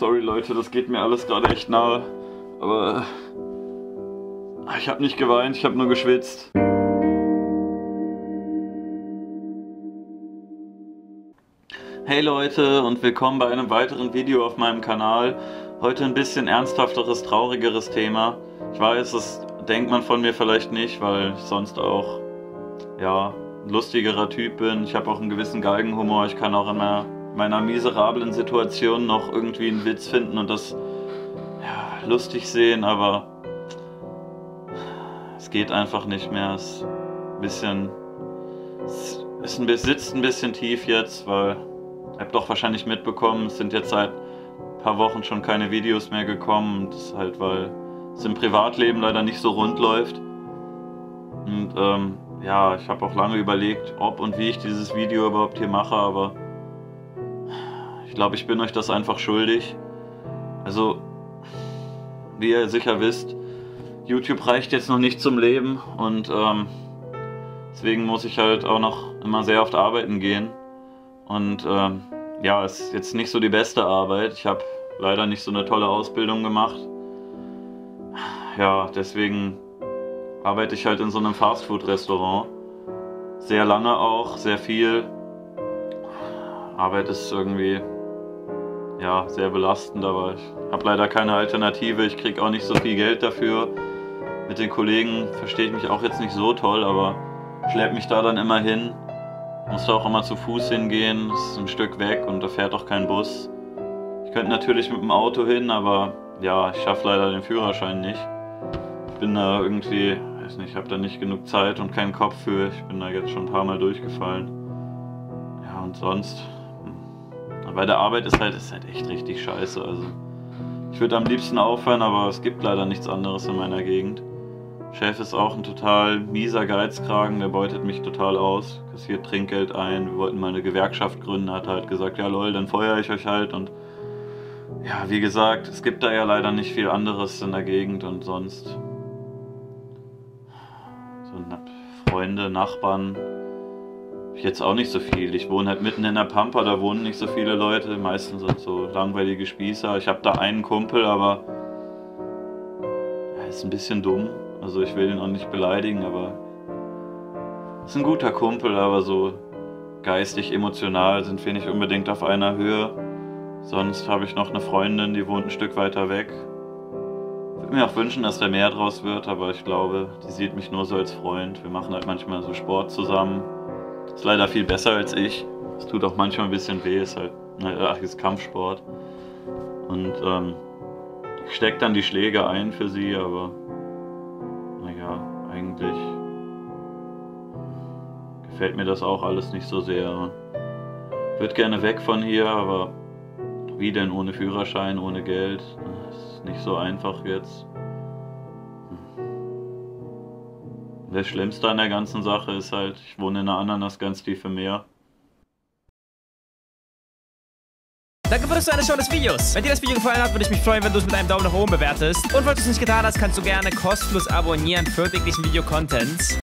Sorry Leute, das geht mir alles gerade echt nahe, aber ich habe nicht geweint, ich habe nur geschwitzt. Hey Leute und willkommen bei einem weiteren Video auf meinem Kanal. Heute ein bisschen ernsthafteres, traurigeres Thema. Ich weiß, das denkt man von mir vielleicht nicht, weil ich sonst auch ja, ein lustigerer Typ bin. Ich habe auch einen gewissen Galgenhumor, ich kann auch immer meiner miserablen Situation noch irgendwie einen Witz finden und das ja, lustig sehen, aber es geht einfach nicht mehr. Es ist ein bisschen, sitzt ein bisschen tief jetzt, weil ihr habt doch wahrscheinlich mitbekommen, es sind jetzt seit ein paar Wochen schon keine Videos mehr gekommen und das ist halt, weil es im Privatleben leider nicht so rund läuft. Und ja, ich habe auch lange überlegt, ob und wie ich dieses Video überhaupt hier mache, aber ich glaube, ich bin euch das einfach schuldig. Also, wie ihr sicher wisst, YouTube reicht jetzt noch nicht zum Leben und deswegen muss ich halt auch noch immer sehr oft arbeiten gehen. Und ja, es ist jetzt nicht so die beste Arbeit. Ich habe leider nicht so eine tolle Ausbildung gemacht. Ja, deswegen arbeite ich halt in so einem Fastfood-Restaurant. Sehr lange auch, sehr viel. Arbeit ist irgendwie ja, sehr belastend, aber ich habe leider keine Alternative, ich kriege auch nicht so viel Geld dafür. Mit den Kollegen verstehe ich mich auch jetzt nicht so toll, aber schleppe mich da dann immer hin. Muss da auch immer zu Fuß hingehen, das ist ein Stück weg und da fährt auch kein Bus. Ich könnte natürlich mit dem Auto hin, aber ja, ich schaffe leider den Führerschein nicht. Ich bin da irgendwie, weiß nicht, ich habe da nicht genug Zeit und keinen Kopf für. Ich bin da jetzt schon ein paar Mal durchgefallen. Ja, und sonst bei der Arbeit ist halt echt richtig scheiße, also ich würde am liebsten aufhören, aber es gibt leider nichts anderes in meiner Gegend. Chef ist auch ein total mieser Geizkragen, der beutet mich total aus, kassiert Trinkgeld ein, wir wollten mal eine Gewerkschaft gründen, hat halt gesagt, ja lol, dann feuere ich euch halt und ja, wie gesagt, es gibt da ja leider nicht viel anderes in der Gegend und sonst so Freunde, Nachbarn, jetzt auch nicht so viel. Ich wohne halt mitten in der Pampa, da wohnen nicht so viele Leute. Meistens sind so langweilige Spießer. Ich habe da einen Kumpel, aber er ist ein bisschen dumm. Also ich will ihn auch nicht beleidigen, aber ist ein guter Kumpel, aber so geistig, emotional sind wir nicht unbedingt auf einer Höhe. Sonst habe ich noch eine Freundin, die wohnt ein Stück weiter weg. Ich würde mir auch wünschen, dass da mehr draus wird, aber ich glaube, die sieht mich nur so als Freund. Wir machen halt manchmal so Sport zusammen. Ist leider viel besser als ich. Es tut auch manchmal ein bisschen weh, ist halt, naja, ist Kampfsport. Und ich stecke dann die Schläge ein für sie, aber naja, eigentlich gefällt mir das auch alles nicht so sehr. Ich würde gerne weg von hier, aber wie denn ohne Führerschein, ohne Geld? Das ist nicht so einfach jetzt. Das Schlimmste an der ganzen Sache ist halt, ich wohne in einer Ananas ganz tief im Meer. Danke für das Zuschauen des Videos. Wenn dir das Video gefallen hat, würde ich mich freuen, wenn du es mit einem Daumen nach oben bewertest. Und falls du es nicht getan hast, kannst du gerne kostenlos abonnieren für täglichen Video-Content.